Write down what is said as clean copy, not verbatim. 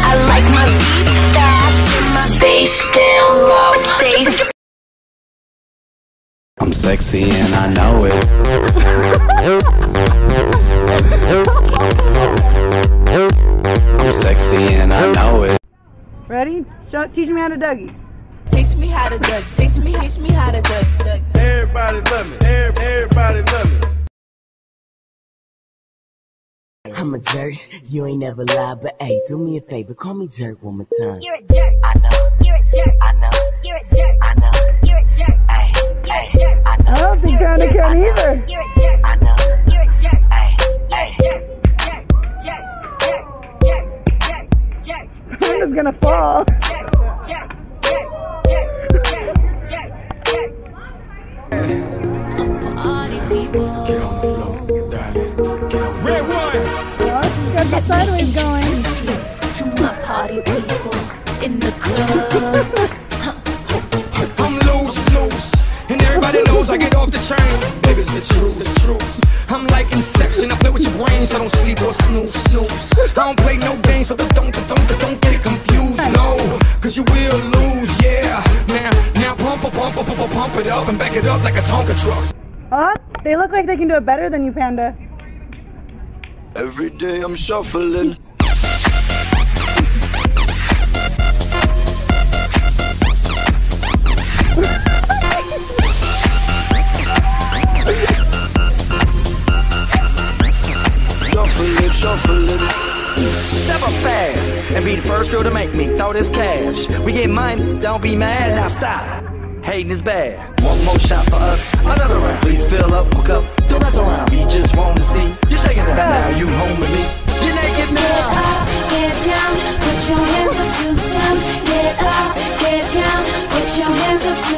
I like my beat fast, bass down low. I'm sexy and I know it. I'm sexy and I know it. Ready? Teach me how to Dougie. Teach me how to duck. Teach me how to duck. Everybody love me. Everybody love me. I'm a jerk, you ain't never lied, but hey, do me a favor, call me jerk one more time. You're a jerk, I know. You're a jerk, I know. You're a jerk, I know. You're a jerk, ay, ay, I know. I don't think I can either. You're a jerk, I know. You're a jerk, ay, ay, jerk. I'm just gonna fall. Of party people. Get on the floor, daddy. Get on red one. Got sideways going. To my party people in the club. I'm loose, and everybody knows I get off the train. Baby, it's the truth, the truth. I'm like Inception, I play with your brains. I don't sleep or snooze. I don't play no games, so don't get it confused. No, cause you will lose, yeah. Now pump it up and back it up like a Tonka truck. Huh? They look like they can do it better than you, Panda. Every day I'm shuffling. Step up fast and be the first girl to make me throw this cash. We get mine, don't be mad, now stop. Hating is bad. One more shot for us, another round. Please fill up, hook up, don't mess around. We just want to see you shaking that. Now you home with me. You're naked now. Get up, get down, put your hands up to the sound. Get up, get down, put your hands up to the sound.